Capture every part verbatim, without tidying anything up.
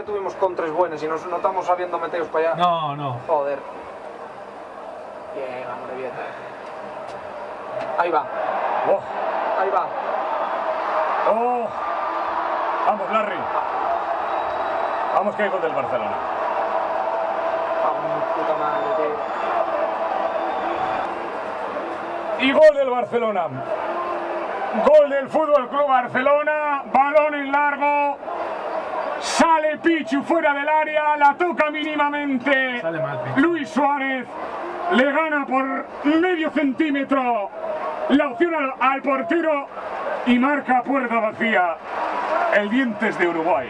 que tuvimos contras buenas y nos notamos sabiendo meteos para allá. No, no. Joder. Bien, Amorevieta. Ahí va. Oh. Ahí va. Oh. Vamos, Larry. Ah. Vamos, que hay gol del Barcelona. Vamos, puta madre, tío. Y gol del Barcelona. Gol del Fútbol Club Barcelona. Balón en largo. Sale Pichu fuera del área. La toca mínimamente. Sale mal, Luis Suárez. Le gana por medio centímetro la opción al, al portero y marca puerta vacía. El Dientes de Uruguay.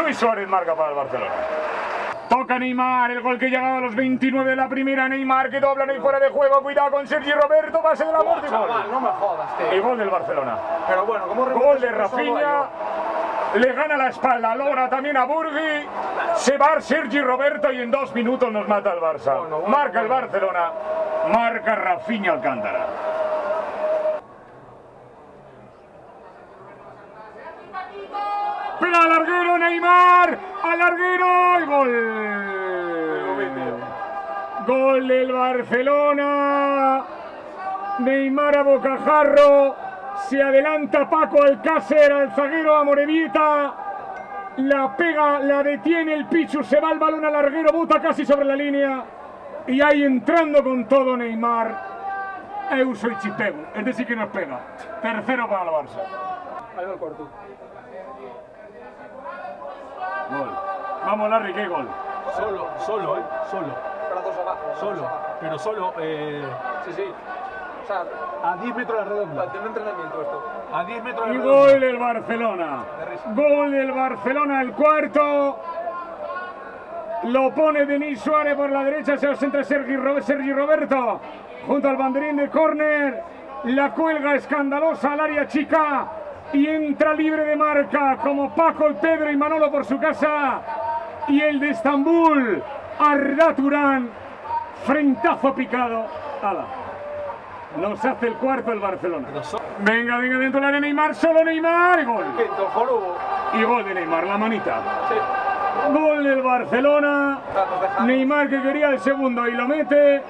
Luis Suárez marca para el Barcelona. Toca Neymar, el gol que llegaba a los veintinueve de la primera. Neymar que dobla, no hay fuera de juego. Cuidado con Sergi Roberto, pase de la muerte. No me jodas, tío. El gol del Barcelona. Pero bueno, como gol de Rafinha. Le gana la espalda, logra también a Burgui. Se va Sergi Roberto y en dos minutos nos mata el Barça. Bueno, bueno, marca bueno. El Barcelona, marca Rafinha Alcántara. Pero al larguero Neymar, al larguero y gol. Gol del Barcelona. Neymar a bocajarro. Se adelanta Paco Alcácer al zaguero Amorevieta. La pega, la detiene el Pichu. Se va el balón al larguero, bota casi sobre la línea. Y ahí entrando con todo Neymar. Euso y Chipeu, es decir que nos pega. Tercero para la Barça. Ahí va el cuarto. Gol. Vamos, Larry, que gol. Solo, solo, ¿eh? Solo. Brazos abajo. Solo, pero solo. Eh... Sí, sí. O sea, a diez metros de la redonda. De un entrenamiento esto. A diez metros de la redonda. Y gol del Barcelona. Gol del Barcelona, el cuarto. Lo pone Denis Suárez por la derecha. Se ausenta Sergi, Sergi Roberto. Junto al banderín de córner. La cuelga escandalosa al área chica. Y entra libre de marca. Como Paco, Pedro y Manolo por su casa. Y el de Estambul, Arda Turán. Frentazo picado. Ala. Nos hace el cuarto el Barcelona. Venga, venga, dentro del área Neymar, solo Neymar y gol. Y gol de Neymar, la manita. Sí. Gol del Barcelona. Neymar que quería el segundo y lo mete.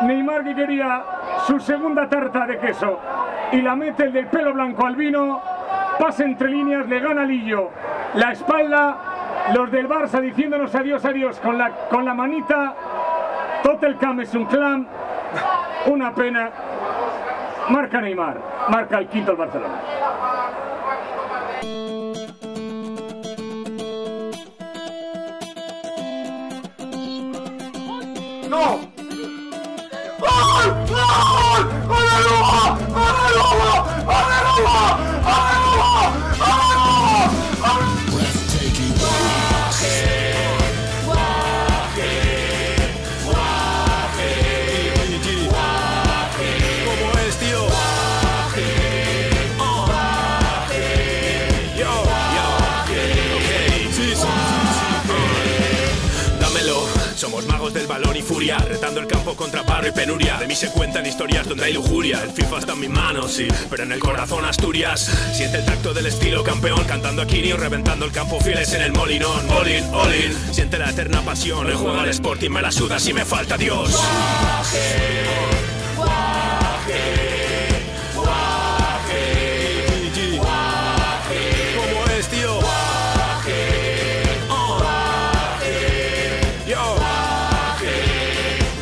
Neymar que quería su segunda tarta de queso y la mete, el del pelo blanco albino. Pasa entre líneas, le gana Lillo. La espalda, los del Barça diciéndonos adiós, adiós con la, con la manita. Tot el camp es un clam. Una pena. Marca Neymar, marca el quinto el Barcelona. ¡No! ¡Gol! ¡Gol! ¡Aleluya! ¡Aleluya! ¡Aleluya! Somos magos del balón y furia, retando el campo contra barro y penuria. De mí se cuentan historias donde hay lujuria. El FIFA está en mis manos, sí, pero en el corazón Asturias. Siente el tacto del estilo campeón, cantando a Kirio, reventando el campo fieles en el Molinón. All in, all in, siente la eterna pasión. El juego al Sport y me la suda si me falta Dios.